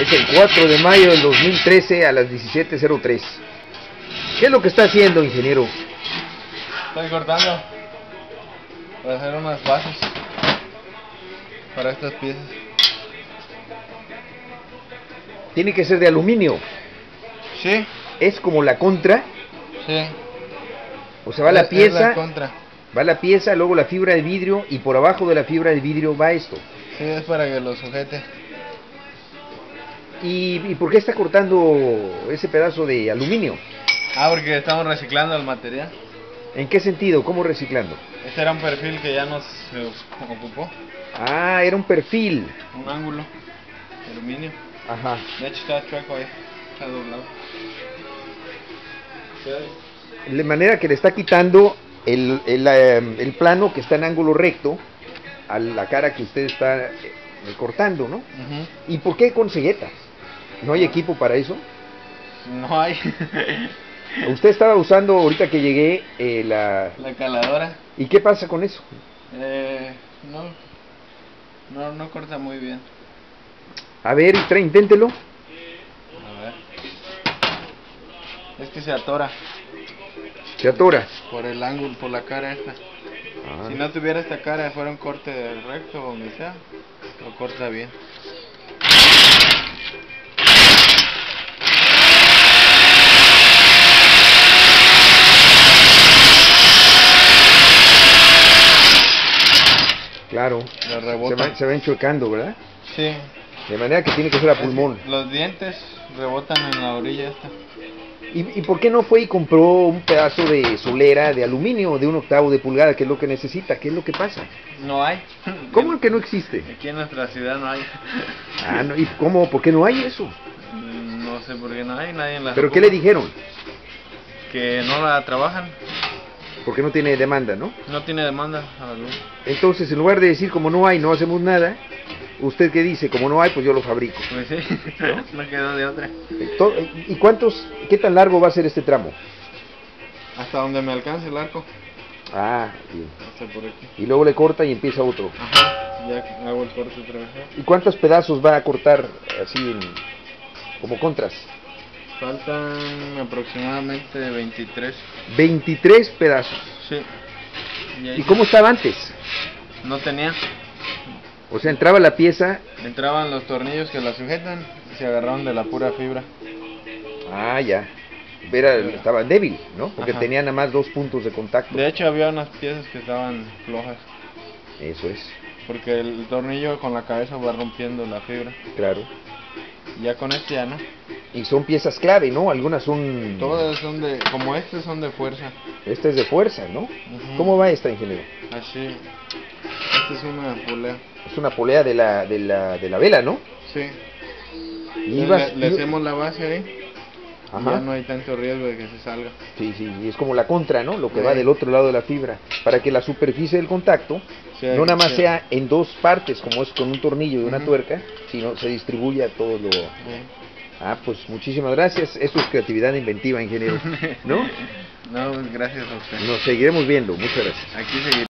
Es el 4 de mayo del 2013 a las 17:03. ¿Qué es lo que está haciendo, ingeniero? Estoy cortando para hacer unas bases para estas piezas. Tiene que ser de aluminio. Sí. ¿Es como la contra? Sí. O sea, va la pieza, luego la fibra de vidrio, y por abajo de la fibra de vidrio va esto. Sí, es para que lo sujete. ¿Y por qué está cortando ese pedazo de aluminio? Ah, porque estamos reciclando el material. ¿En qué sentido? ¿Cómo reciclando? Este era un perfil que ya nos ocupó. Ah, era un perfil. Un ángulo de aluminio. Ajá. De hecho está chueco ahí, está doblado. De manera que le está quitando el plano que está en ángulo recto a la cara que usted está cortando, ¿no? Uh-huh. ¿Y por qué con ceguetas? ¿No hay equipo para eso? No hay. Usted estaba usando, ahorita que llegué, la caladora. ¿Y qué pasa con eso? No corta muy bien. A ver, inténtelo. A ver. Es que se atora. ¿Se atora? Por el ángulo, por la cara esta. Ah. Si no tuviera esta cara, fuera un corte recto o donde sea, lo corta bien. Claro, se va enchuecando, ¿verdad? Sí. De manera que tiene que ser a pulmón. Los dientes rebotan en la orilla esta. ¿Y por qué no fue y compró un pedazo de solera de aluminio de 1/8 de pulgada, que es lo que necesita? ¿Qué es lo que pasa? No hay. ¿Cómo que no existe? Aquí en nuestra ciudad no hay. Ah, no, ¿y cómo? ¿Por qué no hay eso? No sé por qué no hay, nadie en la... ¿Pero ocupa? ¿Qué le dijeron? Que no la trabajan. Porque no tiene demanda, ¿no? No tiene demanda a la luz. Entonces, en lugar de decir, como no hay, no hacemos nada... ¿Usted qué dice? Como no hay, pues yo lo fabrico. Pues sí, no quedó de otra. ¿Y qué tan largo va a ser este tramo? Hasta donde me alcance el arco. Ah, bien. Hasta por aquí. Y luego le corta y empieza otro. Ajá, ya hago el corte otra vez. ¿Y cuántos pedazos va a cortar así como contras? Faltan aproximadamente 23. 23 pedazos. Sí. ¿Y cómo estaba antes? No tenía. O sea, entraba la pieza... Entraban los tornillos que la sujetan y se agarraron de la pura fibra. Ah, ya. Estaba débil, ¿no? Porque tenía nada más 2 puntos de contacto. De hecho, había unas piezas que estaban flojas. Eso es. Porque el tornillo con la cabeza va rompiendo la fibra. Claro. Ya con este ya no. Y son piezas clave, ¿no? Algunas son... Todas son de... Como estas son de fuerza. Esta es de fuerza, ¿no? Uh-huh. ¿Cómo va esta, ingeniero? Así. Esta es una polea. Es una polea de la vela, ¿no? Sí. Le hacemos la base ahí. Ajá. Ya no hay tanto riesgo de que se salga. Sí, sí, y es como la contra, ¿no? Lo que va del otro lado de la fibra. Para que la superficie del contacto no nada más sea en 2 partes, como es con un tornillo y una tuerca, sino se distribuya todo lo... Ah, pues muchísimas gracias. Eso es creatividad inventiva, ingeniero. ¿No? No, gracias a usted. Nos seguiremos viendo. Muchas gracias. Aquí seguiremos.